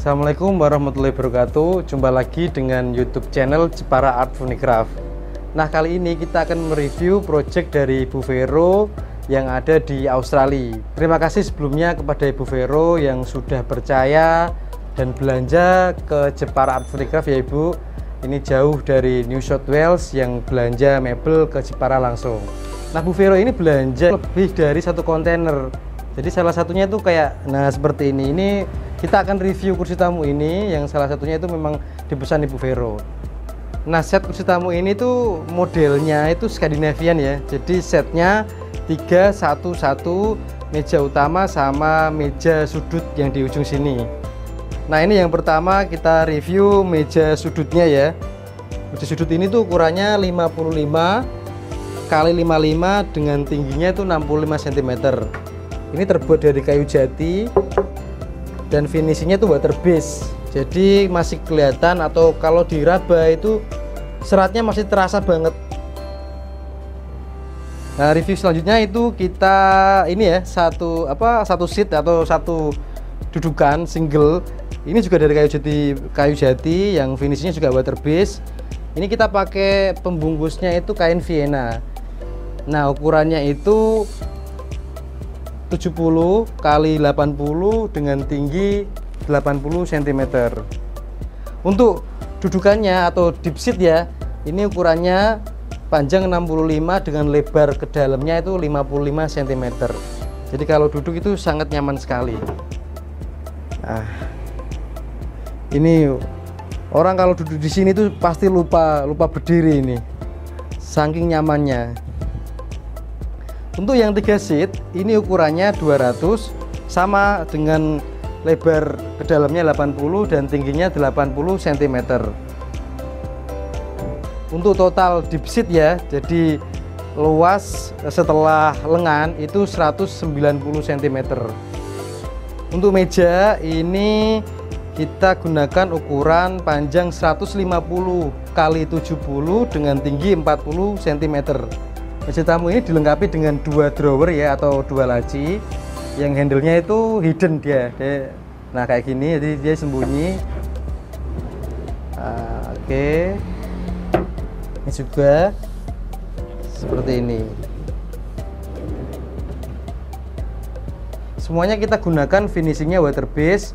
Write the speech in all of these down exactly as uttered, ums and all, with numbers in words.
Assalamualaikum warahmatullahi wabarakatuh. Jumpa lagi dengan YouTube channel Jepara Art Furnicraft. Nah, kali ini kita akan mereview project dari Ibu Vero yang ada di Australia. Terima kasih sebelumnya kepada Ibu Vero yang sudah percaya dan belanja ke Jepara Art Furnicraft ya Ibu. Ini jauh dari New South Wales yang belanja mebel ke Jepara langsung. Nah, Bu Vero ini belanja lebih dari satu kontainer. Jadi salah satunya itu kayak nah seperti ini. Ini kita akan review kursi tamu ini yang salah satunya itu memang dipesan Ibu Vero. Nah, set kursi tamu ini tuh modelnya itu Scandinavian ya. Jadi setnya tiga satu satu, meja utama sama meja sudut yang di ujung sini. Nah, ini yang pertama kita review meja sudutnya ya. Meja sudut ini tuh ukurannya lima puluh lima kali lima puluh lima dengan tingginya itu enam puluh lima sentimeter. Ini terbuat dari kayu jati dan finishingnya itu water base, jadi masih kelihatan atau kalau diraba itu seratnya masih terasa banget. Nah, review selanjutnya itu kita ini ya satu apa satu seat atau satu dudukan single. Ini juga dari kayu jati kayu jati yang finishingnya juga water base. Ini kita pakai pembungkusnya itu kain Vienna. Nah, ukurannya itu tujuh puluh kali delapan puluh dengan tinggi delapan puluh sentimeter. Untuk dudukannya atau dipsit ya, ini ukurannya panjang enam puluh lima dengan lebar ke dalamnya itu lima puluh lima sentimeter. Jadi kalau duduk itu sangat nyaman sekali. Nah, ini orang kalau duduk di sini tuh pasti lupa lupa berdiri ini. Saking nyamannya. Untuk yang tiga seat, ini ukurannya dua ratus sama dengan lebar ke dalamnya delapan puluh dan tingginya delapan puluh sentimeter. Untuk total deep seat ya, jadi luas setelah lengan itu seratus sembilan puluh sentimeter. Untuk meja ini kita gunakan ukuran panjang seratus lima puluh kali tujuh puluh dengan tinggi empat puluh sentimeter. Meja tamu ini dilengkapi dengan dua drawer ya atau dua laci yang handle-nya itu hidden dia. dia. Nah, kayak gini, jadi dia sembunyi. Nah, oke. Okay. Ini juga seperti ini. Semuanya kita gunakan finishingnya water base.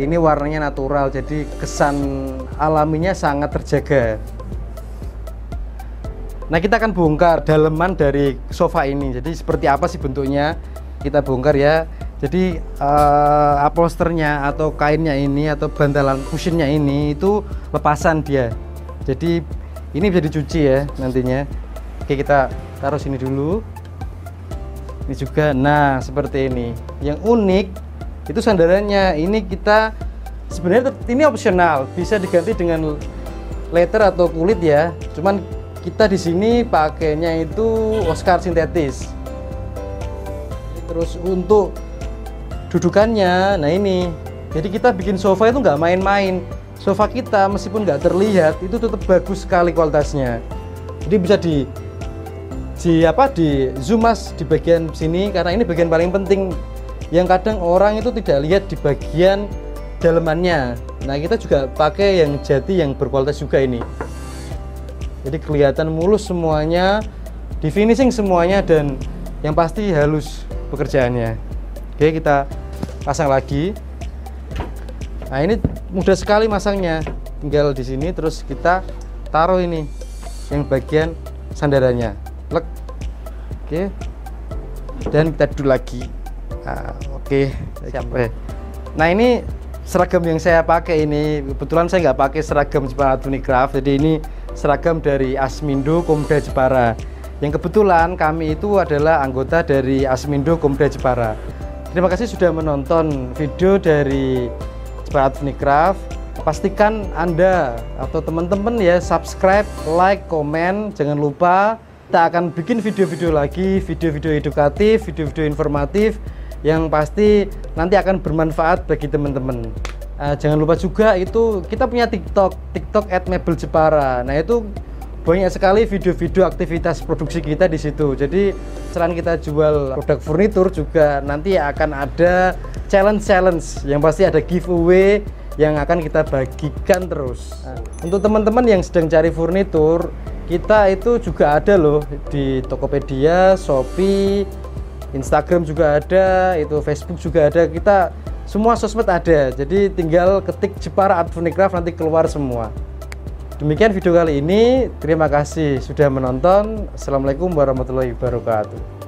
Ini warnanya natural, jadi kesan alaminya sangat terjaga. Nah, kita akan bongkar daleman dari sofa ini. Jadi seperti apa sih bentuknya? Kita bongkar ya. Jadi uh, upholsternya atau kainnya ini atau bantalan cushionnya ini itu lepasan dia. Jadi ini bisa dicuci ya nantinya. Oke, kita taruh sini dulu. Ini juga. Nah, seperti ini. Yang unik itu sandarannya. Ini kita sebenarnya ini opsional, bisa diganti dengan leather atau kulit ya. Cuman kita di sini pakainya itu Oscar sintetis. Terus untuk dudukannya, nah ini. Jadi kita bikin sofa itu nggak main-main. Sofa kita meskipun nggak terlihat itu tetap bagus sekali kualitasnya. Jadi bisa di, di apa di zoom mas di bagian sini karena ini bagian paling penting yang kadang orang itu tidak lihat di bagian dalemannya. Nah, kita juga pakai yang jati yang berkualitas juga ini. Jadi kelihatan mulus semuanya, di finishing semuanya, dan yang pasti halus pekerjaannya. Oke, kita pasang lagi. Nah, ini mudah sekali masangnya, tinggal di sini terus kita taruh ini yang bagian sandarannya. Lek. Oke, dan kita duduk lagi. Nah, oke, siap. Nah, ini seragam yang saya pakai ini, kebetulan saya nggak pakai seragam Jepara Art Furnicraft, jadi ini seragam dari Asmindo Komuda Jepara yang kebetulan kami itu adalah anggota dari Asmindo Komuda Jepara. Terima kasih sudah menonton video dari Jepara Art Furnicraft. Pastikan Anda atau teman-teman ya subscribe, like, komen. Jangan lupa kita akan bikin video-video lagi, video-video edukatif, video-video informatif yang pasti nanti akan bermanfaat bagi teman-teman. Uh, jangan lupa juga itu kita punya TikTok, TikTok et mebel jepara. Nah, itu banyak sekali video-video aktivitas produksi kita di situ. Jadi selain kita jual produk furnitur juga nanti akan ada challenge-challenge yang pasti ada giveaway yang akan kita bagikan terus. Nah, untuk teman-teman yang sedang cari furnitur, kita itu juga ada loh di Tokopedia, Shopee, Instagram juga ada, itu Facebook juga ada, kita semua sosmed ada. Jadi tinggal ketik Jepara Art Furnicraft nanti keluar semua. Demikian video kali ini, terima kasih sudah menonton. Assalamualaikum warahmatullahi wabarakatuh.